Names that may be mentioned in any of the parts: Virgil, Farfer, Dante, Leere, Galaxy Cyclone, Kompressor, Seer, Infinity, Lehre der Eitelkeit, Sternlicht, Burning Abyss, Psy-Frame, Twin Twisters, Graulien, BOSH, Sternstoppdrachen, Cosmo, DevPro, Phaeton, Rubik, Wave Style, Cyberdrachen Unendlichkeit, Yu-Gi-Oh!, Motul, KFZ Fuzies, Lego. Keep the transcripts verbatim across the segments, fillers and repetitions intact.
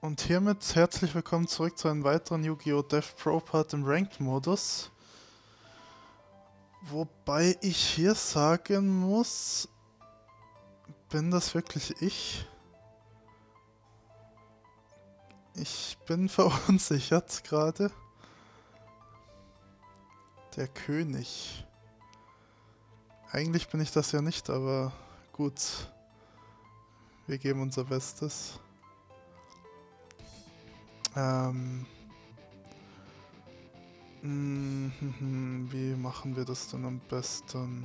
Und hiermit herzlich willkommen zurück zu einem weiteren Yu-Gi-Oh! Death Pro Part im Ranked-Modus. Wobei ich hier sagen muss, bin das wirklich ich? Ich bin verunsichert gerade. Der König. Eigentlich bin ich das ja nicht, aber gut. Wir geben unser Bestes. Ähm, wie machen wir das denn am besten?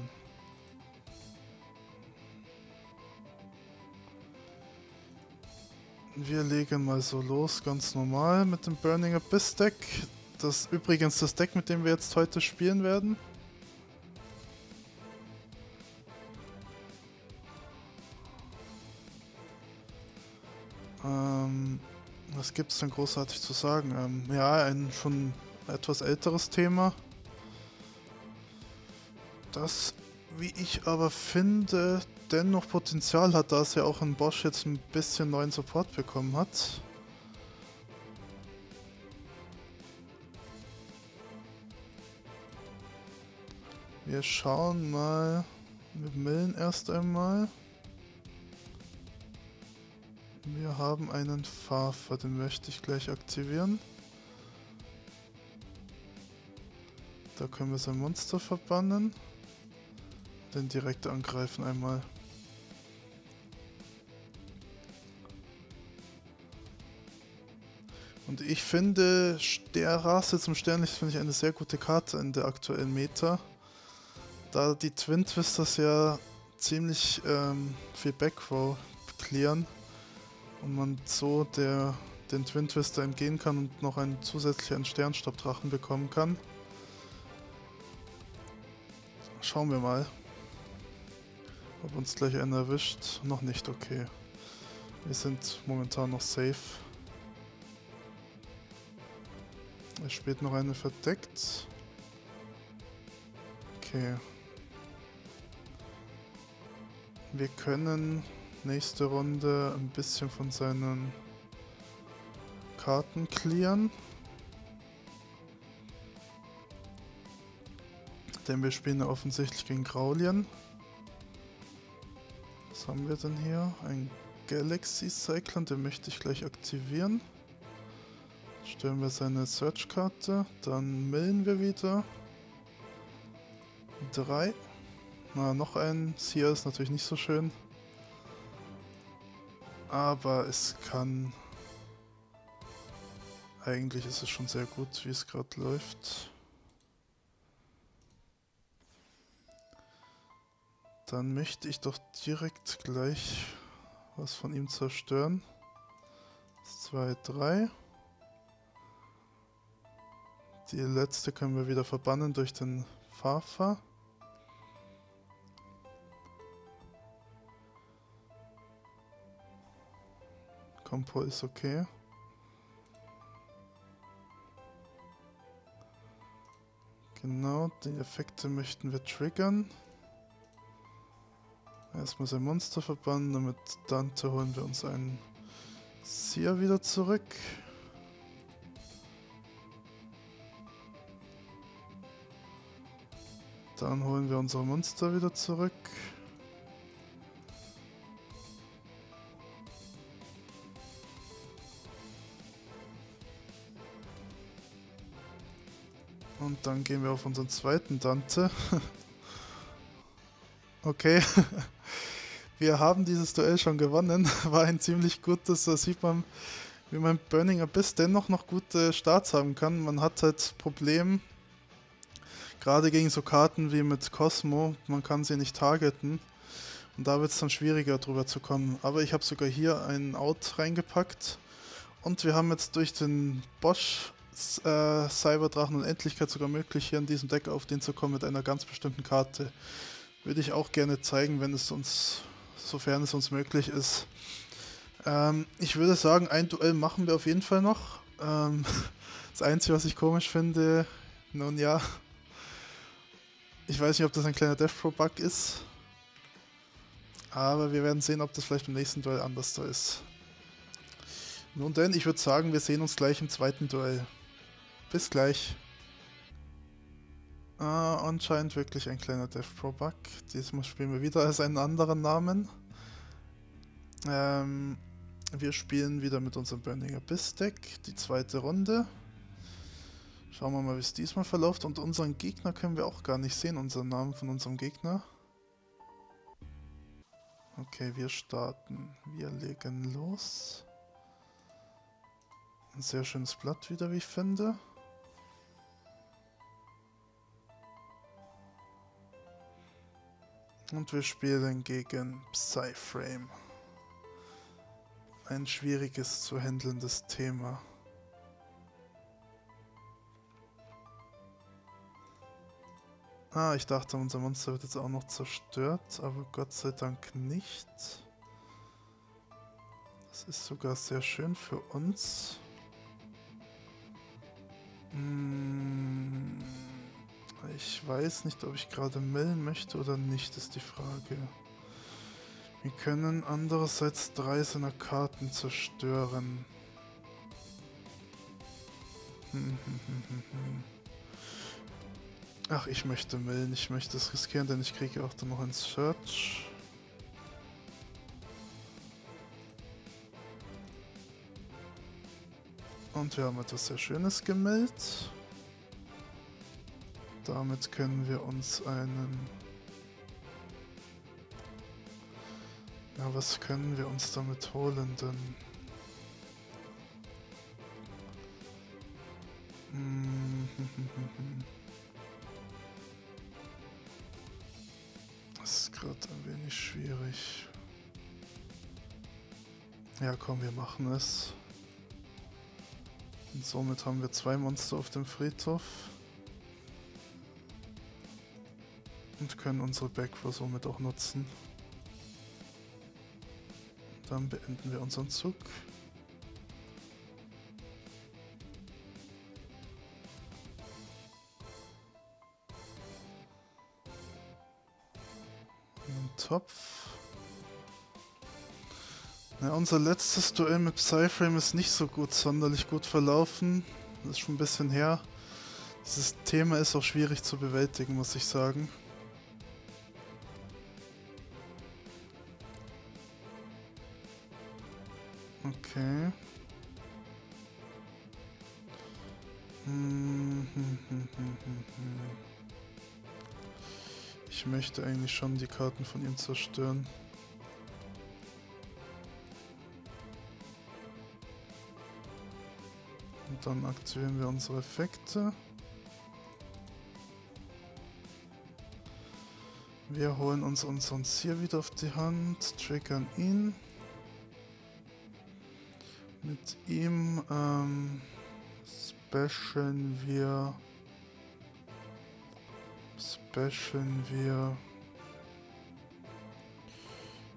Wir legen mal so los, ganz normal mit dem Burning Abyss Deck. Das ist übrigens das Deck, mit dem wir jetzt heute spielen werden. Ähm... Was gibt's denn großartig zu sagen? Ähm, ja, ein schon etwas älteres Thema. Das, wie ich aber finde, dennoch Potenzial hat, da es ja auch in BOSH jetzt ein bisschen neuen Support bekommen hat. Wir schauen mal. Wir millen erst einmal. Wir haben einen Farfer, den möchte ich gleich aktivieren. Da können wir sein Monster verbannen. Den direkt angreifen einmal. Und ich finde, der Rasse zum Sternlicht finde ich eine sehr gute Karte in der aktuellen Meta. Da die Twin Twisters ja ziemlich ähm, viel Backrow clearen. Und man so der, den Twin Twister entgehen kann und noch einen zusätzlichen Sternstoppdrachen bekommen kann. Schauen wir mal, ob uns gleich einer erwischt. Noch nicht, okay. Wir sind momentan noch safe. Er spielt noch eine verdeckt. Okay. Wir können nächste Runde ein bisschen von seinen Karten clearen. Denn wir spielen ja offensichtlich gegen Graulien. Was haben wir denn hier? Ein Galaxy Cyclone, den möchte ich gleich aktivieren. Stellen wir seine Search-Karte, dann millen wir wieder. Drei. Na, noch ein. Seer ist natürlich nicht so schön. Aber es kann... Eigentlich ist es schon sehr gut, wie es gerade läuft. Dann möchte ich doch direkt gleich was von ihm zerstören. zwei, drei. Die letzte können wir wieder verbannen durch den Farfer. Kompo ist okay. Genau, die Effekte möchten wir triggern. Erstmal sein Monster verbannen, damit Dante holen wir uns einen Seer wieder zurück. Dann holen wir unsere Monster wieder zurück. Und dann gehen wir auf unseren zweiten Dante. Okay. Wir haben dieses Duell schon gewonnen. War ein ziemlich gutes, da sieht man, wie man Burning Abyss dennoch noch gute Starts haben kann. Man hat halt Probleme, gerade gegen so Karten wie mit Cosmo, man kann sie nicht targeten. Und da wird es dann schwieriger, drüber zu kommen. Aber ich habe sogar hier einen Out reingepackt. Und wir haben jetzt durch den BOSH Äh, Cyberdrachen Unendlichkeit sogar möglich, hier in diesem Deck auf den zu kommen mit einer ganz bestimmten Karte. Würde ich auch gerne zeigen, wenn es uns, sofern es uns möglich ist. Ähm, ich würde sagen, ein Duell machen wir auf jeden Fall noch. Ähm, das Einzige, was ich komisch finde, nun ja, ich weiß nicht, ob das ein kleiner Death Pro Bug ist, aber wir werden sehen, ob das vielleicht im nächsten Duell anders da ist. Nun denn, ich würde sagen, wir sehen uns gleich im zweiten Duell. Bis gleich. Ah, anscheinend wirklich ein kleiner Death-Pro-Bug. Diesmal spielen wir wieder als einen anderen Namen. Ähm, wir spielen wieder mit unserem Burning Abyss Deck die zweite Runde. Schauen wir mal, wie es diesmal verläuft. Und unseren Gegner können wir auch gar nicht sehen, unseren Namen von unserem Gegner. Okay, wir starten. Wir legen los. Ein sehr schönes Blatt wieder, wie ich finde. Und wir spielen gegen Psy-Frame. Ein schwieriges zu handelndes Thema. Ah, ich dachte, unser Monster wird jetzt auch noch zerstört, aber Gott sei Dank nicht. Das ist sogar sehr schön für uns. Hm, ich weiß nicht, ob ich gerade millen möchte oder nicht, ist die Frage. Wir können andererseits drei seiner Karten zerstören. Hm, hm, hm, hm, hm. Ach, ich möchte millen, ich möchte es riskieren, denn ich kriege auch dann noch ein Search. Und wir haben etwas sehr Schönes gemillt. Damit können wir uns einen... Ja, was können wir uns damit holen denn? Hm. Das ist gerade ein wenig schwierig. Ja komm, wir machen es. Und somit haben wir zwei Monster auf dem Friedhof. Und können unsere Backrow somit auch nutzen. Dann beenden wir unseren Zug. Topf. Ja, unser letztes Duell mit Psy-Frame ist nicht so gut, sonderlich gut verlaufen. Das ist schon ein bisschen her. Dieses Thema ist auch schwierig zu bewältigen, muss ich sagen. Okay. Hm, hm, hm, hm, hm, hm. Ich möchte eigentlich schon die Karten von ihm zerstören. Und dann aktivieren wir unsere Effekte. Wir holen uns unseren Seer wieder auf die Hand, triggern ihn. Mit ihm ähm, specialen wir... Bashen wir,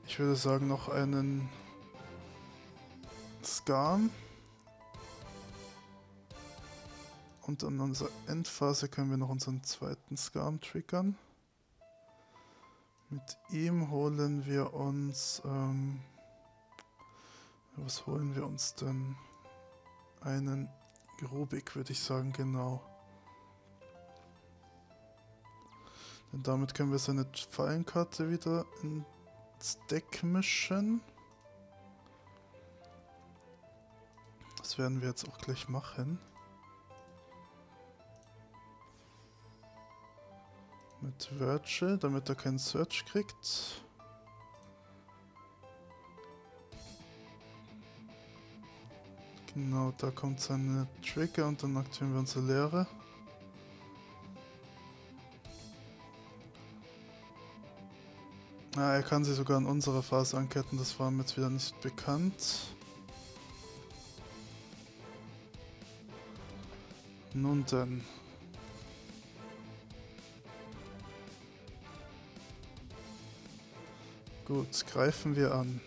ich würde sagen, noch einen Skarm. Und an unserer Endphase können wir noch unseren zweiten Skarm triggern. Mit ihm holen wir uns, ähm, was holen wir uns denn? Einen Rubik, würde ich sagen, genau. Und damit können wir seine Fallenkarte wieder ins Deck mischen. Das werden wir jetzt auch gleich machen. Mit Virgil, damit er keinen Search kriegt. Genau, da kommt seine Trigger und dann aktivieren wir unsere Leere. Ah, er kann sie sogar in unserer Phase anketten, das war mir jetzt wieder nicht bekannt. Nun denn. Gut, greifen wir an.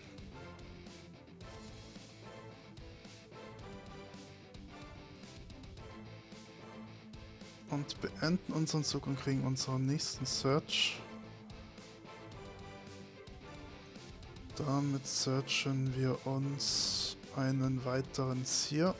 Und beenden unseren Zug und kriegen unseren nächsten Search. Damit searchen wir uns einen weiteren Seer.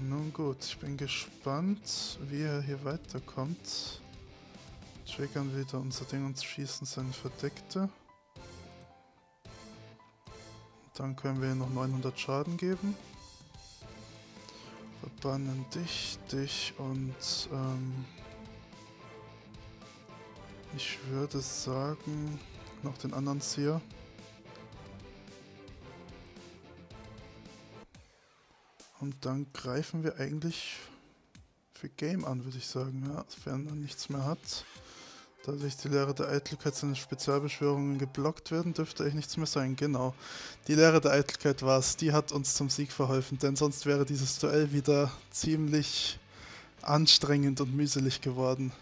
Nun gut, ich bin gespannt, wie er hier weiterkommt. Triggern wieder unser Ding und schießen seine Verdeckte. Dann können wir ihm noch neunhundert Schaden geben. Verbannen dich, dich und ähm, ich würde sagen, noch den anderen Seer. Und dann greifen wir eigentlich für Game an, würde ich sagen, ja, wenn er nichts mehr hat. Da durch die Lehre der Eitelkeit seine Spezialbeschwörungen geblockt werden, dürfte eigentlich nichts mehr sein. Genau, die Lehre der Eitelkeit war es, die hat uns zum Sieg verholfen, denn sonst wäre dieses Duell wieder ziemlich anstrengend und mühselig geworden.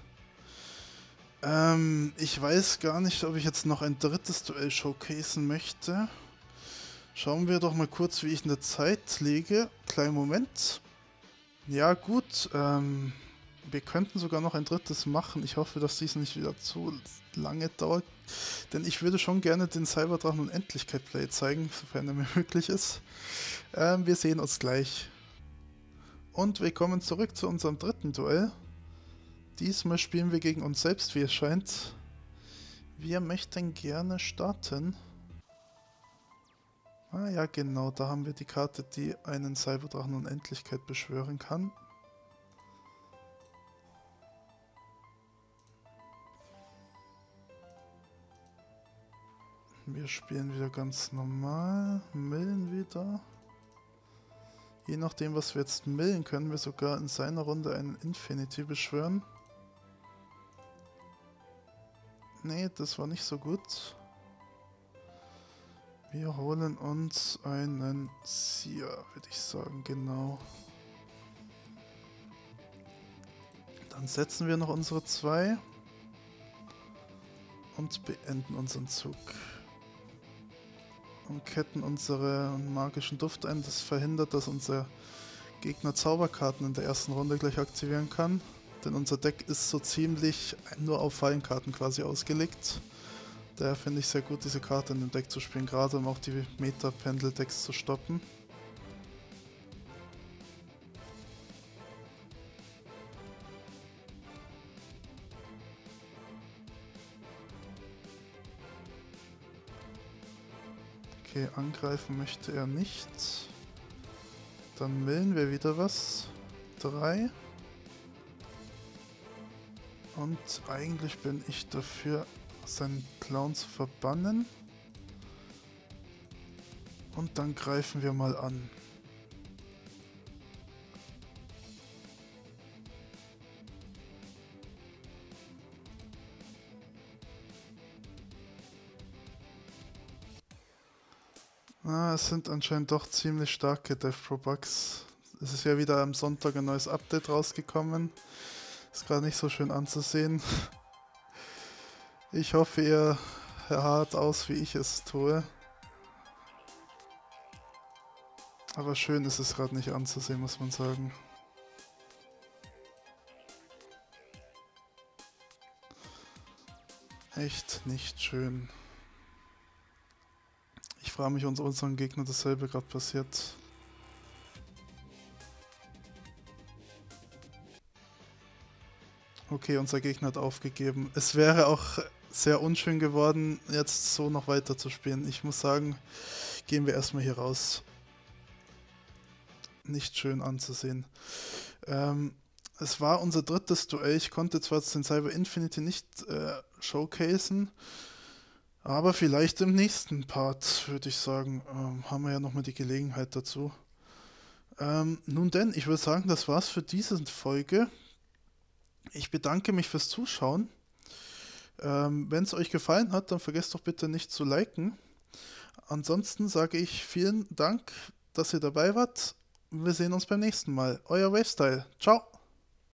Ähm, ich weiß gar nicht, ob ich jetzt noch ein drittes Duell showcasen möchte. Schauen wir doch mal kurz, wie ich in der Zeit liege. Kleinen Moment. Ja gut, ähm, wir könnten sogar noch ein drittes machen. Ich hoffe, dass dies nicht wieder zu lange dauert. Denn ich würde schon gerne den Cyberdrachen Unendlichkeit Play zeigen, sofern er mir möglich ist. Ähm, wir sehen uns gleich. Und wir kommen zurück zu unserem dritten Duell. Diesmal spielen wir gegen uns selbst, wie es scheint. Wir möchten gerne starten. Ah ja, genau, da haben wir die Karte, die einen Cyberdrachen Unendlichkeit beschwören kann. Wir spielen wieder ganz normal, millen wieder. Je nachdem, was wir jetzt millen, können wir sogar in seiner Runde einen Infinity beschwören. Nee, das war nicht so gut. Wir holen uns einen Seer, würde ich sagen, genau. Dann setzen wir noch unsere zwei und beenden unseren Zug. Und ketten unseren magischen Duft ein, das verhindert, dass unser Gegner Zauberkarten in der ersten Runde gleich aktivieren kann. Denn unser Deck ist so ziemlich nur auf Fallenkarten quasi ausgelegt. Daher finde ich sehr gut, diese Karte in dem Deck zu spielen, gerade um auch die Meta-Pendel-Decks zu stoppen. Okay, angreifen möchte er nicht. Dann millen wir wieder was. Drei. Und eigentlich bin ich dafür, seinen Clown zu verbannen. Und dann greifen wir mal an. Ah, es sind anscheinend doch ziemlich starke Death Pro Bugs. Es ist ja wieder am Sonntag ein neues Update rausgekommen. Ist gerade nicht so schön anzusehen. Ich hoffe, ihr hart aus, wie ich es tue. Aber schön ist es gerade nicht anzusehen, muss man sagen. Echt nicht schön. Ich frage mich, ob unserem Gegner dasselbe gerade passiert. Okay, unser Gegner hat aufgegeben. Es wäre auch sehr unschön geworden, jetzt so noch weiter zu spielen. Ich muss sagen, gehen wir erstmal hier raus. Nicht schön anzusehen. Ähm, es war unser drittes Duell. Ich konnte zwar den Cyber Infinity nicht äh, showcasen, aber vielleicht im nächsten Part, würde ich sagen, ähm, haben wir ja nochmal die Gelegenheit dazu. Ähm, nun denn, ich würde sagen, das war's für diese Folge. Ich bedanke mich fürs Zuschauen. Ähm, wenn es euch gefallen hat, dann vergesst doch bitte nicht zu liken. Ansonsten sage ich vielen Dank, dass ihr dabei wart. Wir sehen uns beim nächsten Mal. Euer Wave Style. Ciao.